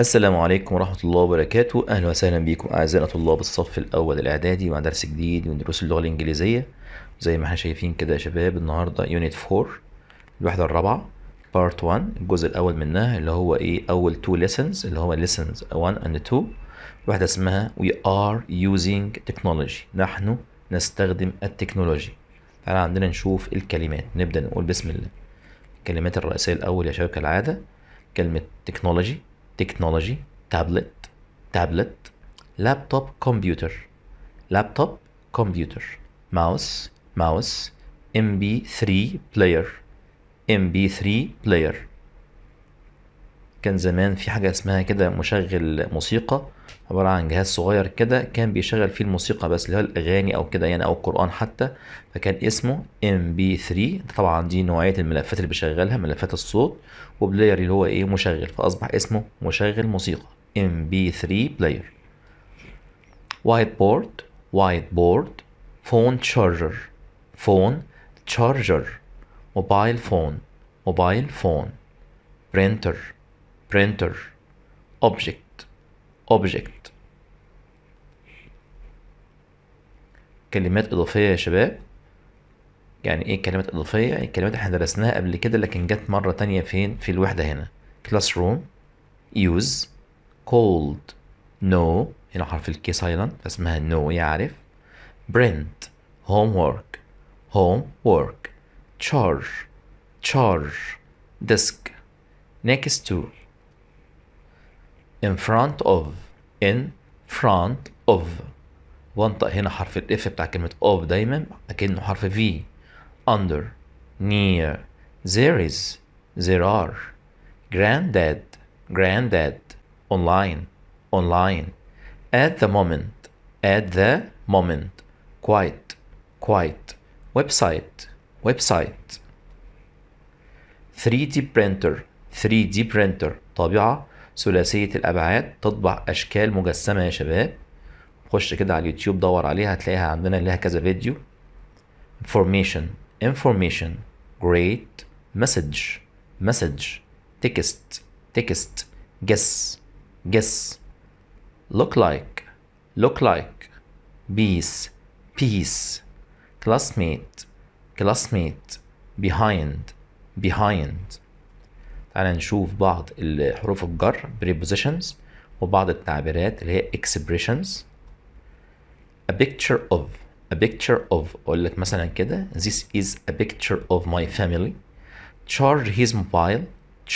السلام عليكم ورحمة الله وبركاته. أهلا وسهلا بكم أعزائنا طلاب الصف الأول الإعدادي مع درس جديد من دروس اللغة الإنجليزية. زي ما احنا شايفين كده يا شباب، النهاردة يونت 4 الوحدة الرابعة بارت 1 الجزء الأول منها، اللي هو إيه أول 2 lessons، اللي هو lessons 1 and 2. واحدة اسمها we are using technology، نحن نستخدم التكنولوجيا. تعالى عندنا نشوف الكلمات، نبدأ نقول بسم الله. الكلمات الرئيسية الأول يا شباب كالعادة كلمة تكنولوجي، تكنولوجي، تابلت، تابلت، لابتوب، كمبيوتر، لابتوب، كمبيوتر، ماوس، ماوس، MP3 بلاير، MP3 بلاير. كان زمان في حاجة اسمها كده مشغل موسيقى، عبارة عن جهاز صغير كده كان بيشغل فيه الموسيقى بس، اللي هو الأغاني أو كده يعني، أو القرآن حتى، فكان اسمه MP3. طبعا دي نوعية الملفات اللي بيشغلها، ملفات الصوت، وبلاير اللي هو إيه مشغل، فأصبح اسمه مشغل موسيقى MP3 بلاير. وايت بورد، وايت بورد، فون تشارجر، فون تشارجر، موبايل فون، موبايل فون، برينتر، برينتر، object، object. كلمات إضافية يا شباب. يعني إيه كلمات إضافية؟ الكلمات إحنا درسناها قبل كده لكن جت مرة تانية فين؟ في الوحدة هنا. classroom، use، cold، no، هنا حرف الكي silent فاسمها no يعرف. print، homework، homework، charge، charge، desk، next to، in front of، in front of. وانطق هنا حرف الاف بتاع كلمة of دايما اكنه حرف في. under، near، there is، there are، granddad، granddad، online، online، at the moment، at the moment، quite، quite، website، website، 3D printer، 3D printer، طابعة ثلاثية الأبعاد تطبع أشكال مجسمة يا شباب. خش كده على اليوتيوب دور عليها هتلاقيها عندنا لها كذا فيديو. information، information، great، message، message، text، text، guess، guess، look like، look like، piece، piece، classmate، classmate، behind، behind. تعالى نشوف بعض حروف الجر prepositions وبعض التعبيرات اللي هي expressions. a picture of، a picture of، اقول لك مثلا كده this is a picture of my family. charge his mobile،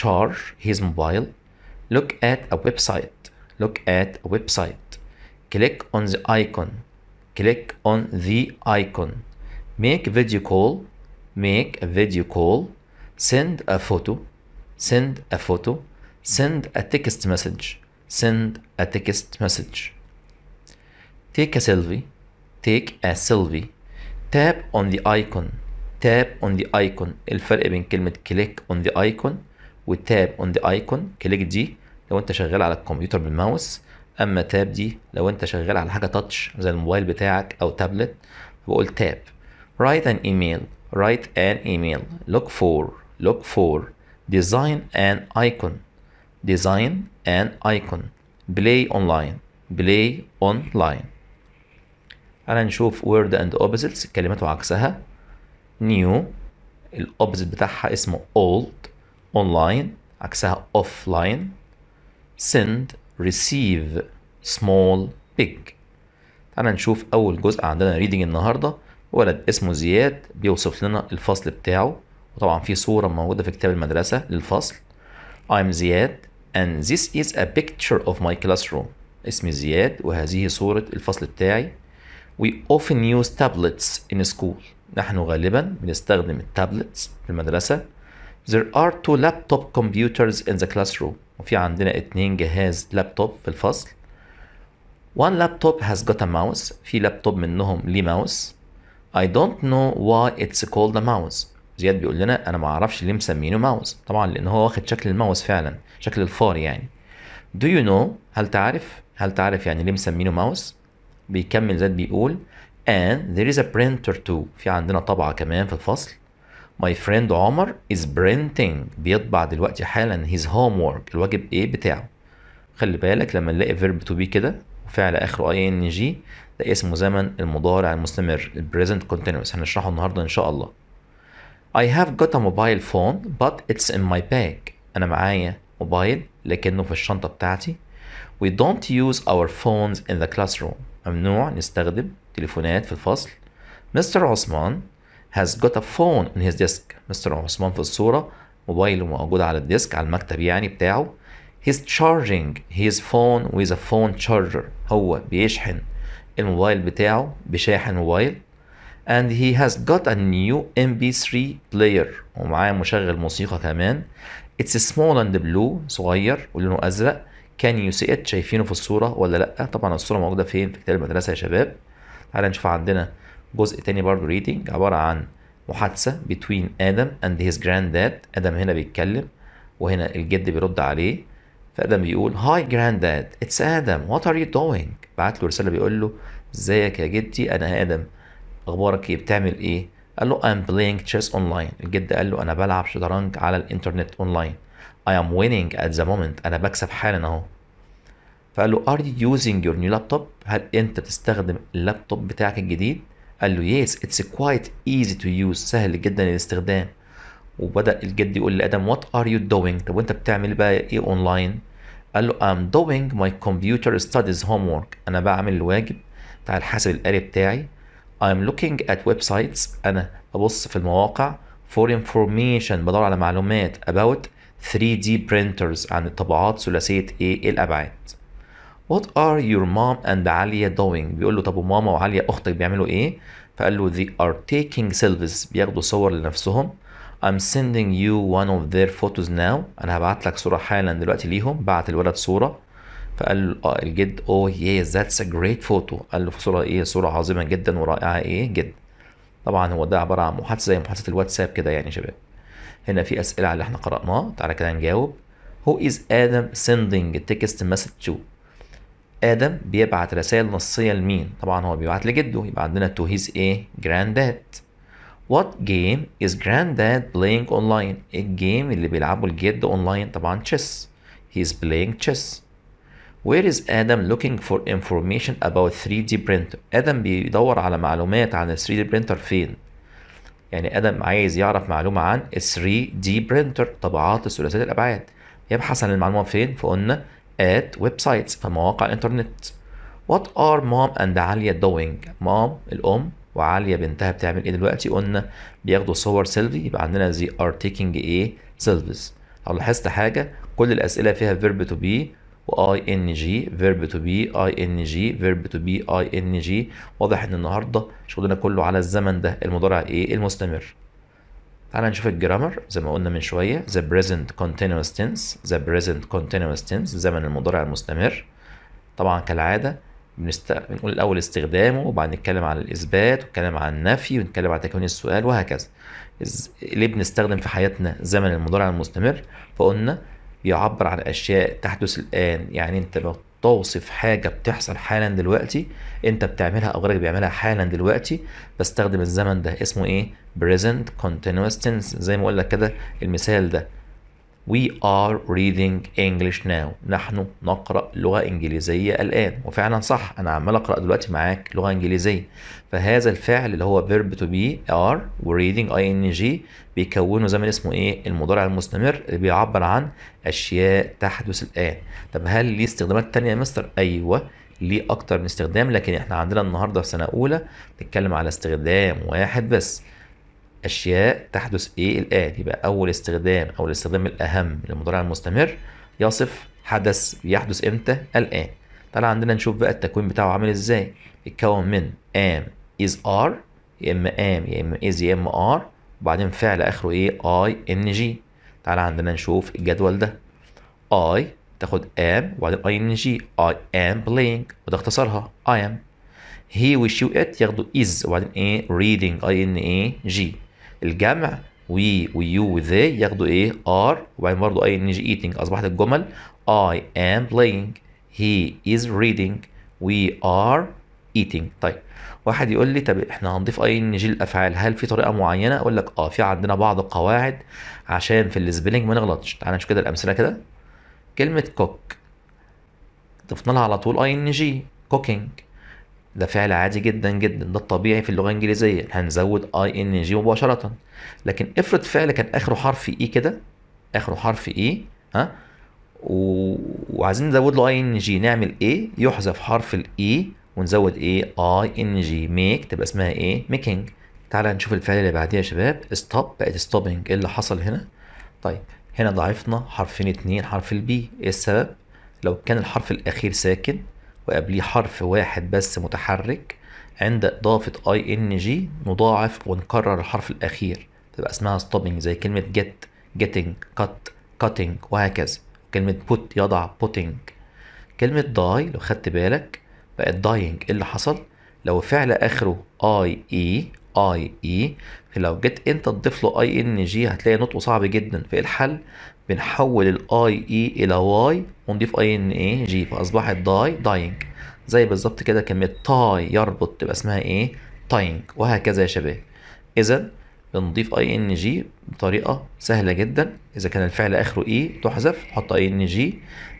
charge his mobile. look at a website، look at a website. click on the icon، click on the icon. make a video call، make a video call. send a photo، send a photo. send a text message، send a text message. take a selfie، take a selfie. tap on the icon، tap on the icon. الفرق بين كلمة click on the icon و tap on the icon، click دي لو انت شغال على الكمبيوتر بالماوس، اما tap دي لو انت شغال على حاجة تاتش زي الموبايل بتاعك او تابلت بقول tap. write an email، write an email. look for، look for. design an icon، design an icon. play online، play online. تعالى نشوف word and opposites، كلمات وعكسها. new الopposite بتاعها اسمه old. online عكسها offline. send، receive، small، big. تعالى نشوف أول جزء عندنا reading النهاردة. ولد اسمه زياد بيوصف لنا الفصل بتاعه، وطبعا في صورة موجودة في كتاب المدرسة للفصل. I'm زياد and this is a picture of my classroom. اسمي زياد وهذه صورة الفصل بتاعي. We often use tablets in school. نحن غالبا بنستخدم التابلتس في المدرسة. There are 2 laptop computers in the classroom. وفي عندنا 2 جهاز لابتوب في الفصل. One laptop has got a mouse. في لابتوب منهم ليه ماوس. I don't know why it's called a mouse. زياد بيقول لنا انا ما اعرفش ليه مسمينه ماوس، طبعا لان هو واخد شكل الماوس فعلا، شكل الفار يعني. Do you know، هل تعرف؟ هل تعرف يعني ليه مسمينه ماوس؟ بيكمل زياد بيقول and there is a printer too. في عندنا طبعة كمان في الفصل. My friend عمر is printing، بيطبع دلوقتي حالا his homework، الواجب ايه بتاعه. خلي بالك لما نلاقي فيرب تو بي كده وفعل اخره ing ده اسمه زمن المضارع المستمر present continuous، هنشرحه النهارده ان شاء الله. I have got a mobile phone but it's in my bag. انا معايا موبايل لكنه في الشنطه بتاعتي. We don't use our phones in the classroom. ممنوع نستخدم تليفونات في الفصل. Mr. عثمان has got a phone in his desk. مستر عثمان في الصورة موبايله موجود على الديسك، على المكتب يعني بتاعه. He's charging his phone with a phone charger. هو بيشحن الموبايل بتاعه بشاحن موبايل. And he has got a new MP3 player. ومعاه مشغل موسيقى كمان. It's small and blue. صغير ولونه أزرق. Can you see it؟ شايفينه في الصورة ولا لأ؟ طبعا الصورة موجودة فين؟ في كتاب المدرسة يا شباب. تعالى نشوف عندنا جزء تاني برضه ريدنج، عبارة عن محادثة between آدم and his granddad. آدم هنا بيتكلم وهنا الجد بيرد عليه، فآدم بيقول Hi granddad it's آدم what are you doing؟ بعت له رسالة بيقول له ازيك يا جدي أنا آدم أخبارك إيه؟ بتعمل إيه؟ قال له I'm playing chess online. الجد قال له أنا بلعب شطرنج على الإنترنت أونلاين. I am winning at the moment. أنا بكسب حالا أهو. فقال له Are you using your new laptop؟ هل أنت بتستخدم اللابتوب بتاعك الجديد؟ قال له Yes it's quite easy to use. سهل جدا الاستخدام. وبدأ الجد يقول لآدم What are you doing؟ طب وأنت بتعمل بقى إيه أونلاين؟ قال له I'm doing my computer studies homework. أنا بعمل الواجب بتاع الحاسب الآلي بتاعي. I'm looking at websites. أنا ببص في المواقع for information، بدور على معلومات about 3D printers، عن الطباعات ثلاثية إيه الأبعاد. What are your mom and Alia doing؟ بيقول له طب وماما وعليا أختك بيعملوا إيه؟ فقال له they are taking selfies، بياخدوا صور لنفسهم. I'm sending you one of their photos now. أنا هبعت لك صورة حالا دلوقتي ليهم. بعت الولد صورة. فقال له الجد oh yes that's a great photo. قال له في صورة إيه؟ صورة عظيمة جدا ورائعة إيه جدا. طبعا هو ده عبارة عن محادثة زي محادثة الواتساب كده يعني يا شباب. هنا في أسئلة على اللي احنا قرأناه، تعالى كده نجاوب. Who is Adam sending text message to؟ آدم بيبعت رسائل نصية لمين؟ طبعا هو بيبعت لجده، يبقى عندنا to his إيه؟ granddad. What game is granddad playing online؟ الجيم اللي بيلعبه الجد أونلاين طبعا chess. He is playing chess. Where is Adam looking for information about 3D printer؟ آدم بيدور على معلومات عن 3D printer فين؟ يعني آدم عايز يعرف معلومة عن 3D printer، طباعات الثلاثية الأبعاد. يبحث عن المعلومة فين؟ فقلنا at websites، فمواقع الإنترنت. What are mom and عليا doing؟ مام الأم وعليا بنتها بتعمل إيه دلوقتي؟ قلنا بياخدوا صور سيلفي، يبقى عندنا they are taking إيه؟ selfies. لو لاحظت حاجة كل الأسئلة فيها verb to be و ing، verb to be ing، verb to be ing. واضح ان النهارده شغلنا كله على الزمن ده المضارع ايه المستمر. تعالى نشوف الجرامر زي ما قلنا من شويه. the present continuous tense، the present continuous tense زمن المضارع المستمر. طبعا كالعاده بنقول الاول استخدامه وبعد نتكلم عن الاثبات ونتكلم عن النفي ونتكلم عن تكوين السؤال وهكذا. ليه بنستخدم في حياتنا زمن المضارع المستمر؟ فقلنا بيعبر عن اشياء تحدث الان، يعني انت بتوصف حاجه بتحصل حالا دلوقتي، انت بتعملها او غيرك بيعملها حالا دلوقتي، بستخدم الزمن ده اسمه ايه؟ present continuous tense. زي ما اقول لك كده المثال ده we are reading English now، نحن نقرا لغه انجليزيه الان. وفعلا صح، انا عمال اقرا دلوقتي معاك لغه انجليزيه، فهذا الفعل اللي هو verb to be are reading ing بيكونوا زمن اسمه ايه؟ المضارع المستمر اللي بيعبر عن اشياء تحدث الان. طب هل ليه استخدامات ثانيه يا مستر؟ ايوه ليه اكتر من استخدام، لكن احنا عندنا النهارده في سنه اولى بنتكلم على استخدام واحد بس، اشياء تحدث ايه الان. يبقى اول استخدام او الاستخدام الاهم للمضارع المستمر يصف حدث بيحدث امتى؟ الان. تعالى عندنا نشوف بقى التكوين بتاعه عامل ازاي. بيتكون من am is are، يا اما am يا اما is يا اما are، وبعدين فعل اخره ايه؟ ing. تعالى عندنا نشوف الجدول ده. I تاخد am وبعدين ing. I am playing وده اختصارها I am. he و she it ياخدوا is وبعدين ايه؟ reading ing. الجمع we و you و they ياخدوا ايه؟ are وبعدين برضه ing eating. اصبحت الجمل I am playing، he is reading، we are eating. طيب واحد يقول لي طب احنا هنضيف ing للافعال، هل في طريقه معينه؟ اقول لك اه في عندنا بعض القواعد عشان في السبيلنج ما نغلطش. تعال نشوف كده الامثله كده. كلمه كوك ضفنا لها على طول اي ان جي كوكينج، ده فعل عادي جدا جدا، ده الطبيعي في اللغه الانجليزيه، هنزود اي ان جي مباشره. لكن افرض فعل كان اخره حرف اي كده، اخره حرف اي، ها، وعايزين نزود له اي ان جي، نعمل ايه؟ يحذف حرف الاي ونزود ايه؟ اي ان جي، ميك تبقى اسمها ايه؟ ميكينج. تعالى نشوف الفعل اللي بعديه يا شباب، ستوب بقت ستوبينج. ايه اللي حصل هنا؟ طيب هنا ضعفنا حرفين اتنين حرف البي، ايه السبب؟ لو كان الحرف الاخير ساكن وقبليه حرف واحد بس متحرك، عند اضافه اي ان جي نضاعف ونكرر الحرف الاخير، تبقى اسمها ستوبينج، زي كلمه جيت، جيتنج، كات، كاتنج، وهكذا. كلمه بوت يضع بوتنج. كلمه داي لو خدت بالك بقت داينج. ايه اللي حصل؟ لو فعل اخره اي اي اي اي، فلو جيت انت تضيف له اي ان جي هتلاقي نطقه صعب جدا. في الحل بنحول الاي اي الى واي ونضيف اي ان اي جي، فاصبحت داي داينج، زي بالظبط كده كلمه تاي يربط تبقى اسمها ايه؟ تاينج، وهكذا يا شباب. اذا بنضيف اي ان جي بطريقه سهله جدا. اذا كان الفعل اخره اي تحذف، نحط اي ان جي.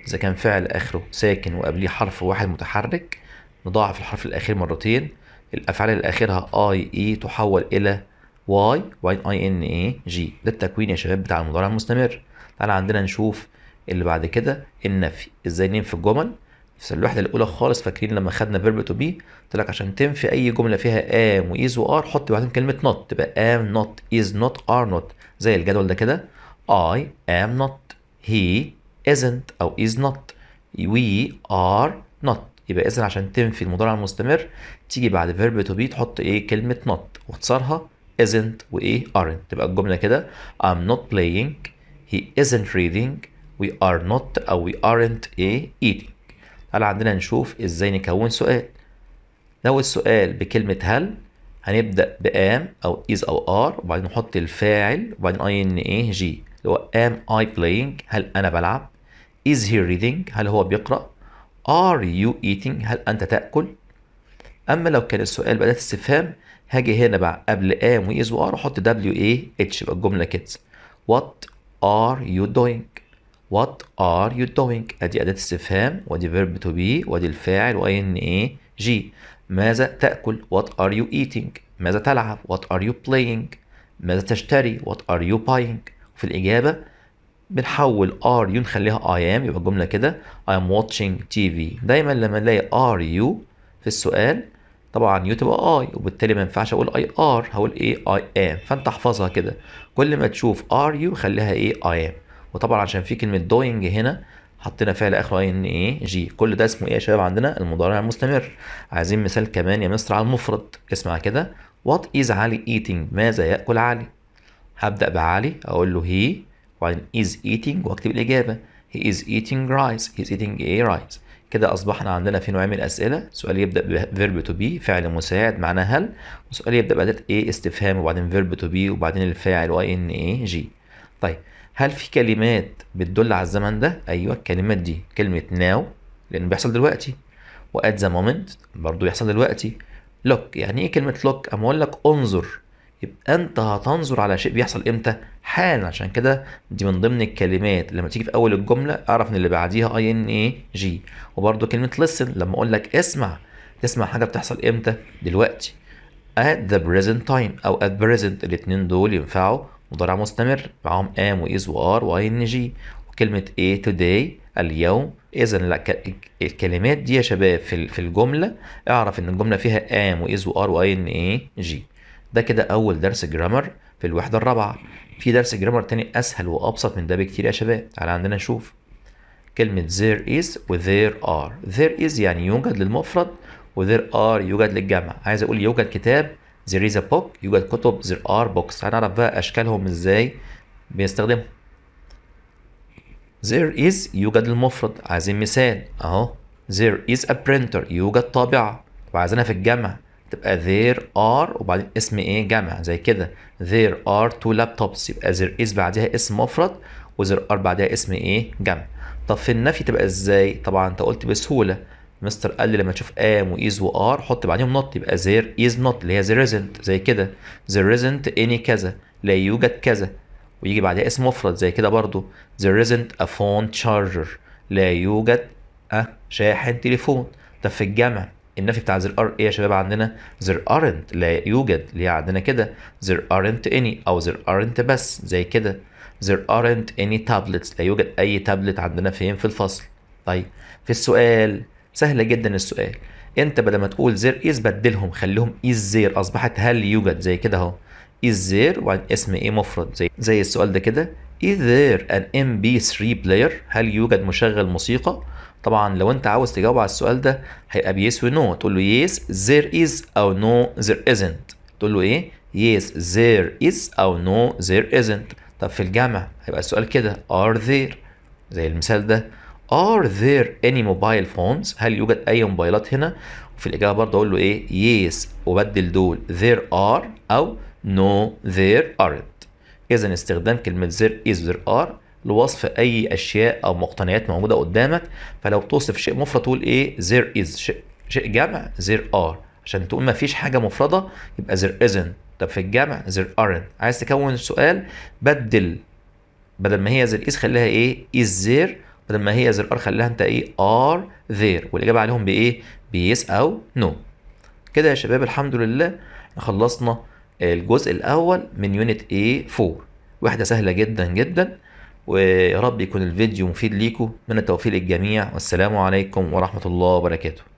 اذا كان فعل اخره ساكن وقبليه حرف واحد متحرك، نضاعف الحرف الاخير مرتين. الافعال اللي اخرها اي اي تحول الى واي، وبعدين اي ان اي جي. ده التكوين يا شباب بتاع المضارع المستمر. تعالى عندنا نشوف اللي بعد كده، النفي. ازاي ننفي الجمل؟ في الوحده الاولى خالص فاكرين لما خدنا فيرب تو بي، قلت لك عشان تنفي اي جمله فيها ام وايز وار حط بعدين كلمه نوت، تبقى ام نوت، از نوت، ار نوت، زي الجدول ده كده. اي ام نوت، هي ازنت او از نوت، وي ار نوت. يبقى اذا عشان تنفي المضارع المستمر تيجي بعد فيرب تو بي تحط ايه؟ كلمه نوت، واختصارها isn't وايه؟ aren't، تبقى الجمله كده I'm not playing، he isn't reading، we are not او we aren't ايه؟ eating. تعالى عندنا نشوف ازاي نكون سؤال. لو السؤال بكلمه هل، هنبدا بام او is او are، وبعدين نحط الفاعل وبعدين اي ان ايه جي، اللي هو am I playing، هل انا بلعب، is he reading، هل هو بيقرا، Are you eating؟ هل أنت تأكل؟ أما لو كان السؤال بأداة استفهام، هاجي هنا بقى قبل am و is و are أحط WAH، يبقى الجملة كده. What are you doing؟ What are you doing؟ أدي أداة استفهام وأدي verb to be وأدي الفاعل و ING. ماذا تأكل؟ What are you eating؟ ماذا تلعب؟ What are you playing؟ ماذا تشتري؟ What are you buying؟ وفي الإجابة بنحول ار يو نخليها I am، يبقى الجمله كده I am watching TV. دايما لما نلاقي ار يو في السؤال طبعا يو تبقى اي، وبالتالي ما ينفعش اقول اي ار، هقول ايه؟ اي ام. فانت احفظها كده، كل ما تشوف ار يو خليها ايه؟ I am. وطبعا عشان في كلمه دوينج هنا حطينا فعل اخره اي ان ايه جي. كل ده اسمه ايه يا شباب؟ عندنا المضارع المستمر. عايزين مثال كمان يا مصر على المفرد، اسمع كده. وات از علي ايتنج؟ ماذا ياكل علي؟ هبدا بعلي اقول له هي وبعدين is eating واكتب الاجابه. he is eating rice، he is eating a rice. كده اصبحنا عندنا في نوعين من الاسئله، سؤال يبدا بverb to be فعل مساعد معناه هل، وسؤال يبدا باداه ايه؟ استفهام وبعدين verb to be وبعدين الفاعل واي ان ايه جي. طيب هل في كلمات بتدل على الزمن ده؟ ايوه الكلمات دي، كلمه now لان بيحصل دلوقتي، وat the moment برضه يحصل دلوقتي، look. يعني ايه كلمه look؟ اما اقول لك انظر، يبقى انت هتنظر على شيء بيحصل امتى؟ حالا. عشان كده دي من ضمن الكلمات لما تيجي في اول الجمله اعرف ان اللي بعديها اي ان اي جي. وبرده كلمه listen لما اقول لك اسمع، تسمع حاجه بتحصل امتى؟ دلوقتي، at the present time او at present. الاثنين دول ينفعوا مضارع مستمر، معاهم am و is و are و اي ان جي. وكلمه ايه؟ today اليوم. اذا الكلمات دي يا شباب في الجمله اعرف ان الجمله فيها am و is و are و اي ان اي جي. ده كده أول درس جرامر في الوحدة الرابعة. في درس جرامر تاني أسهل وأبسط من ده بكتير يا شباب، تعالى عندنا نشوف. كلمة there is و there are. there is يعني يوجد للمفرد، و there are يوجد للجمع. عايز أقول يوجد كتاب there is a book، يوجد كتب there are books. هنعرف بقى أشكالهم إزاي بنستخدمهم. there is يوجد للمفرد، عايزين مثال أهو. there is a printer، يوجد طابعة، وعايزينها في الجمع تبقى there are وبعدين اسم ايه؟ جمع، زي كده there are two laptops. يبقى there is بعدها اسم مفرد و there are بعدها اسم ايه؟ جمع. طب في النفي تبقى ازاي؟ طبعا انت قلت بسهوله، مستر قال لي لما تشوف am و is و are حط بعديهم not، يبقى there is not اللي هي there isn't، زي كده there isn't any كذا، لا يوجد كذا، ويجي بعدها اسم مفرد زي كده برضو there isn't a phone charger، لا يوجد شاحن تليفون. طب في الجمع النفي بتاع there are ايه يا شباب؟ عندنا there aren't، لا يوجد، ليه عندنا كده there aren't any او there aren't بس زي كده there aren't any tablets، لا يوجد اي تابلت عندنا فين؟ في الفصل. طيب في السؤال سهله جدا السؤال، انت بدل ما تقول there is بدلهم، خليهم is there، اصبحت هل يوجد زي كده اهو is there وعن اسم ايه مفرد زي السؤال ده كده is there an MP3 player، هل يوجد مشغل موسيقى؟ طبعا لو انت عاوز تجاوب على السؤال ده هيبقى بيس ونو، تقول له yes there is او no there isn't، تقول له ايه yes there is او no there isn't. طب في الجمع هيبقى السؤال كده are there زي المثال ده are there any mobile phones، هل يوجد اي موبايلات هنا؟ وفي الاجابه برضه اقول له ايه yes وبدل دول there are او no there aren't. اذا استخدام كلمه there is there are لوصف اي اشياء او مقتنيات موجوده قدامك، فلو بتوصف شيء مفرد تقول ايه there is، شيء جمع there are، عشان تقول ما فيش حاجه مفرده يبقى there isn't. طب في الجمع there aren't. عايز تكون السؤال بدل ما هي there is خليها ايه is there، بدل ما هي there are خليها انت ايه are there، والاجابه عليهم بايه؟ بيس او no. كده يا شباب الحمد لله خلصنا الجزء الاول من يونت A4، واحده سهله جدا جدا، ويا رب يكون الفيديو مفيد ليكم، من التوفيق للجميع، والسلام عليكم ورحمة الله وبركاته.